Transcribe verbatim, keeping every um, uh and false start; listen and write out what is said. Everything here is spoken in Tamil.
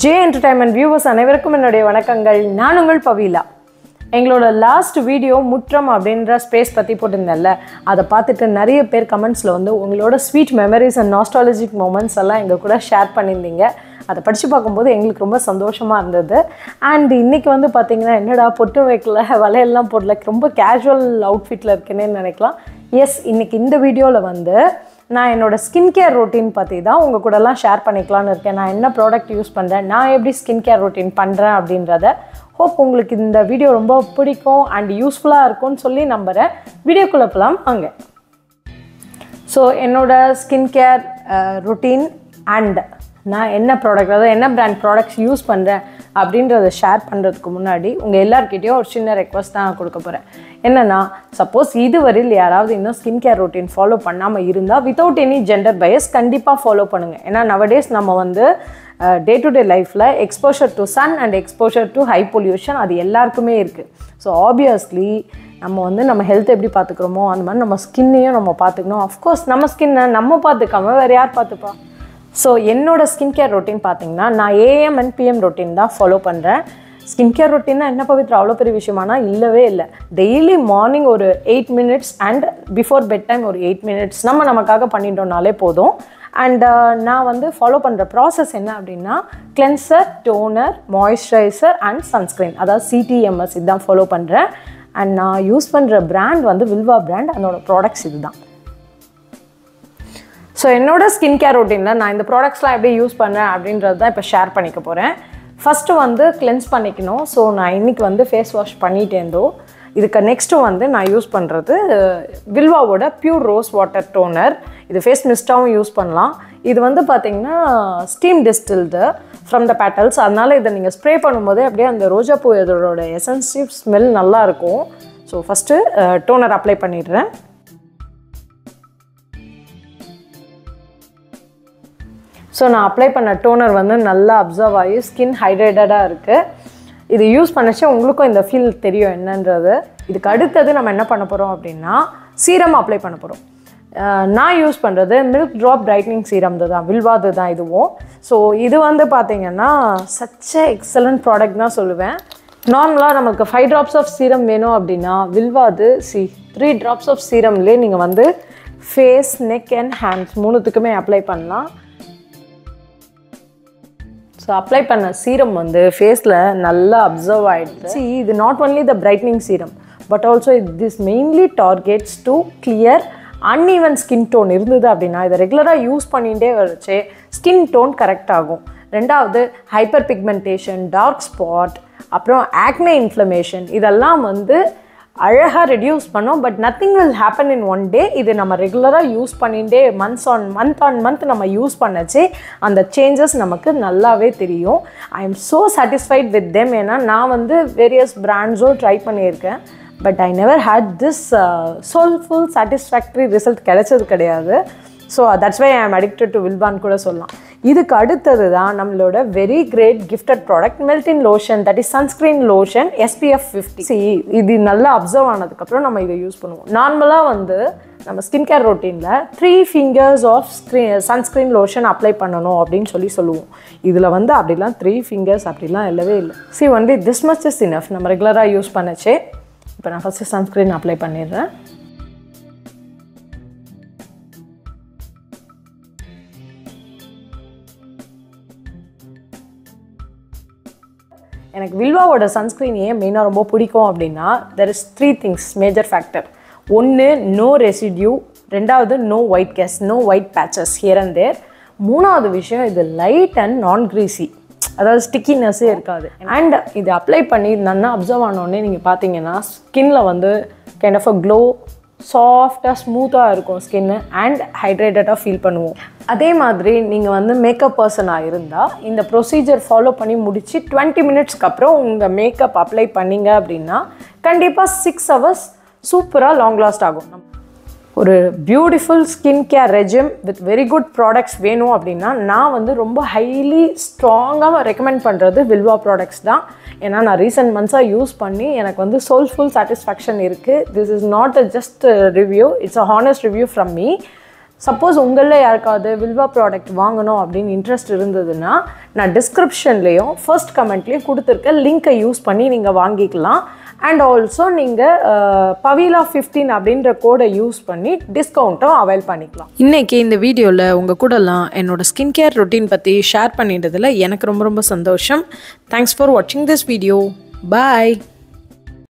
J Entertainment viewers அனைவருக்கும் என்னுடைய வணக்கங்கள். நான் உங்கள் பவிலா. எங்களோட லாஸ்ட் வீடியோ முற்றம் அப்படின்ற ஸ்பேஸ் பற்றி போட்டிருந்தேன்ல, அதை பார்த்துட்டு நிறைய பேர் கமெண்ட்ஸில் வந்து உங்களோட sweet memories and nostalgic moments எல்லாம் எங்கள் கூட ஷேர் பண்ணியிருந்தீங்க. அதை படித்து பார்க்கும்போது எங்களுக்கு ரொம்ப சந்தோஷமாக இருந்தது. அண்ட் இன்றைக்கி வந்து பார்த்திங்கன்னா என்னடா பொட்டு வைக்கல வலையெல்லாம் போடல ரொம்ப கேஷுவல் அவுட்ஃபிட்டில் இருக்குன்னு நினைக்கலாம். எஸ், இன்றைக்கி இந்த வீடியோவில் வந்து நான் என்னோடய ஸ்கின் கேர் ரொட்டீன் பற்றி தான் உங்கள் கூடலாம் ஷேர் பண்ணிக்கலான்னு இருக்கேன். நான் என்ன ப்ராடக்ட் யூஸ் பண்ணுறேன், நான் எப்படி ஸ்கின் கேர் ரொட்டீன் பண்ணுறேன் அப்படின்றத. ஹோப் உங்களுக்கு இந்த வீடியோ ரொம்ப பிடிக்கும் அண்ட் யூஸ்ஃபுல்லாக இருக்கும்னு சொல்லி நம்புகிறேன். வீடியோக்குள்ளே போகலாம் வாங்க. ஸோ என்னோடய ஸ்கின் கேர் ரொட்டீன் அண்ட் நான் என்ன ப்ராடக்ட், அதாவது என்ன ப்ராண்ட் ப்ராடக்ட்ஸ் யூஸ் பண்ணுறேன் அப்படின்றத ஷேர் பண்ணுறதுக்கு முன்னாடி உங்கள் எல்லாருக்கிட்டேயும் ஒரு சின்ன ரெக்வஸ்ட் தான் கொடுக்க போகிறேன். என்னென்னா, சப்போஸ் இதுவரையில் யாராவது இன்னும் ஸ்கின் கேர் ரொட்டீன் ஃபாலோ பண்ணாமல் இருந்தால் வித்தவுட் எனி ஜெண்டர் பயஸ் கண்டிப்பாக ஃபாலோ பண்ணுங்கள். ஏன்னா நவடேஸ் நம்ம வந்து டே டு டே லைஃப்பில் exposure to sun and exposure to high pollution அது எல்லாருக்குமே இருக்குது. ஸோ ஆப்வியஸ்லி நம்ம வந்து நம்ம ஹெல்த் எப்படி பார்த்துக்கிறோமோ அந்த மாதிரி நம்ம ஸ்கின்னையும் நம்ம பார்த்துக்கணும். அஃப்கோர்ஸ் நம்ம ஸ்கின்னை நம்ம பார்த்துக்காம வேறு யார் பார்த்துப்பா? ஸோ என்னோடய ஸ்கின் கேர் ரொட்டீன் பார்த்திங்கன்னா நான் ஏஎம் அண்ட் பிஎம் ரொட்டீன் தான் ஃபாலோ பண்ணுறேன். ஸ்கின் கேர் ரொட்டீன்னா என்ன பவித்ரா, அவ்வளோ பெரிய விஷயமானா இல்லவே இல்லை. டெய்லி மார்னிங் ஒரு eight minutes and before bed time ஒரு எயிட் மினிட்ஸ் நம்ம நமக்காக பண்ணிட்டோம்னாலே போதும். அண்ட் நான் வந்து ஃபாலோ பண்ணுற ப்ராசஸ் என்ன அப்படின்னா cleanser, toner, moisturiser and sunscreen, அதாவது சிடிஎம்எஸ் இதுதான் ஃபாலோ பண்ணுறேன். அண்ட் நான் யூஸ் பண்ணுற பிராண்ட் வந்து வில்வா பிராண்ட், அதோட ப்ராடக்ட்ஸ் இது தான். ஸோ என்னோடய ஸ்கின் கேர் ரொட்டீனில் நான் இந்த ப்ராடக்ட்ஸ்லாம் எப்படி யூஸ் பண்ணுறேன் அப்படின்றது தான் இப்போ ஷேர் பண்ணிக்க போகிறேன். ஃபஸ்ட்டு வந்து கிளென்ஸ் பண்ணிக்கணும். ஸோ நான் இன்றைக்கி வந்து ஃபேஸ் வாஷ் பண்ணிட்டேந்தோ. இதுக்கு நெக்ஸ்ட்டு வந்து நான் யூஸ் பண்ணுறது வில்வாவோட பியூர் ரோஸ் வாட்டர் டோனர். இது ஃபேஸ் மிஸ்டாகவும் யூஸ் பண்ணலாம். இது வந்து பார்த்திங்கன்னா steam distilled from the petals, அதனால் இதை நீங்கள் ஸ்ப்ரே பண்ணும்போதே அப்படியே அந்த ரோஜா பூ இதோட எசன்சிவ் ஸ்மெல் நல்லாயிருக்கும். ஸோ ஃபஸ்ட்டு டோனர் அப்ளை பண்ணிடுறேன். ஸோ நான் அப்ளை பண்ண டோனர் வந்து நல்லா அப்சர்வ் ஆகி ஸ்கின் ஹைட்ரேட்டடாக இருக்குது. இது யூஸ் பண்ணிச்சு உங்களுக்கும் இந்த ஃபீல் தெரியும் என்னன்றது. இதுக்கு அடுத்தது நம்ம என்ன பண்ண போகிறோம் அப்படின்னா சீரம் அப்ளை பண்ண போகிறோம். நான் யூஸ் பண்ணுறது மில்க் ட்ராப் பிரைட்னிங் சீரம் தான், வில்வாது தான் இதுவும். ஸோ இது வந்து பார்த்திங்கன்னா சச்ச எக்ஸலண்ட் ப்ராடக்ட் தான் சொல்லுவேன். நார்மலாக நமக்கு ஃபைவ் ட்ராப்ஸ் ஆஃப் சீரம் வேணும் அப்படின்னா வில்வாது சி த்ரீ ட்ராப்ஸ் ஆஃப் சீரம்லேயே நீங்கள் வந்து ஃபேஸ், நெக் அண்ட் ஹேண்ட்ஸ் மூணுத்துக்குமே அப்ளை பண்ணலாம். ஸோ அப்ளை பண்ண சீரம் வந்து ஃபேஸில் நல்லா அப்சர்வ் ஆகிடுச்சு. இது not only the brightening serum but also it this mainly targets to clear uneven skin tone. இருந்தது அப்படின்னா இதை ரெகுலராக யூஸ் பண்ணிகிட்டே வச்சு ஸ்கின் டோன் கரெக்ட் ஆகும். ரெண்டாவது ஹைப்பர் பிக்மெண்டேஷன், டார்க் ஸ்பாட், அப்புறம் ஆக்னே இன்ஃப்ளமேஷன் இதெல்லாம் வந்து அழகாக ரெடியூஸ் பண்ணோம். But nothing will happen in one day. இது நம்ம ரெகுலராக யூஸ் பண்ணிகிட்டே months on month on month நம்ம யூஸ் பண்ணச்சு அந்த சேஞ்சஸ் நமக்கு நல்லாவே தெரியும். I am so satisfied with them. ஏன்னா நான் வந்து வேரியஸ் பிராண்ட்ஸோ ட்ரை பண்ணியிருக்கேன் but I never had this soulful satisfactory result கிடைச்சது கிடையாது. ஸோ தட்ஸ் வை ஐ ஆம் அடிக்டட் டு வில்வான்னு கூட சொல்லலாம். இதுக்கு அடுத்தது தான் நம்மளோட வெரி கிரேட் கிஃப்டட் ப்ராடக்ட் மெல்டின் lotion, that is sunscreen lotion S P F fifty. See இது நல்லா அப்சர்வ் ஆனதுக்கப்புறம் நம்ம இதை யூஸ் பண்ணுவோம். நார்மலாக வந்து நம்ம ஸ்கின் கேர் ரொட்டீனில் three fingers of scree sunscreen lotion apply பண்ணணும் அப்படின்னு சொல்லி சொல்லுவோம். இதில் வந்து அப்படிலாம் த்ரீ ஃபிங்கர்ஸ் அப்படிலாம் இல்லவே இல்லை. See only this much is enough. நம்ம ரெகுலராக யூஸ் பண்ணச்சே. இப்போ நான் ஃபஸ்ட்டு சன்ஸ்க்ரீன் அப்ளை பண்ணிடுறேன். எனக்கு வில்வாவோட சன்ஸ்க்ரீன் ஏன் மெயினாக ரொம்ப பிடிக்கும் அப்படின்னா there is three things major factor. ஒன்று, நோ ரெசிடியூ. ரெண்டாவது, no white cast, no white patches here and there. மூணாவது விஷயம், இது லைட் அண்ட் நான் கிரீசி, அதாவது ஸ்டிக்கினஸ்ஸே இருக்காது. அண்ட் இது அப்ளை பண்ணி நல்லா அப்சர்வ் ஆனோடனே நீங்கள் பார்த்தீங்கன்னா ஸ்கின்ல வந்து கைண்ட் ஆஃப் அ க்ளோ, சாஃப்டாக ஸ்மூத்தாக இருக்கும் ஸ்கின்னு அண்ட் ஹைட்ரேட்டடாக ஃபீல் பண்ணுவோம். அதே மாதிரி நீங்கள் வந்து மேக்கப் பர்சனாக இருந்தால் இந்த ப்ரொசீஜர் ஃபாலோ பண்ணி முடித்து டுவெண்ட்டி மினிட்ஸ்க்கு அப்புறம் உங்கள் மேக்கப் அப்ளை பண்ணிங்க அப்படின்னா கண்டிப்பாக சிக்ஸ் ஹவர்ஸ் சூப்பராக லாங் லாஸ்ட் ஆகும். ஒரு beautiful skin care regime with very good products வேணும் அப்படின்னா நான் வந்து ரொம்ப ஹைலி ஸ்ட்ராங்காக ரெக்கமெண்ட் பண்ணுறது வில்வா ப்ராடக்ட்ஸ் தான். ஏன்னா நான் ரீசெண்ட் மந்த்ஸாக யூஸ் பண்ணி எனக்கு வந்து சோல்ஃபுல் சாட்டிஸ்ஃபேக்ஷன் இருக்குது. This is not a just review, it's a honest review from me. Suppose ungalla yarkavadu Vilvah product vaanganum appdin interest irundaduna na description layum first comment la kuduthirka link ah use panni neenga vaangikalam and also neenga pavila fifteen abindra code use panni discount avail pannikalam. Inneke indha video la unga kudalam enoda skincare routine patti share pannidadhula enak romba romba sandosham. Thanks for watching this video. Bye.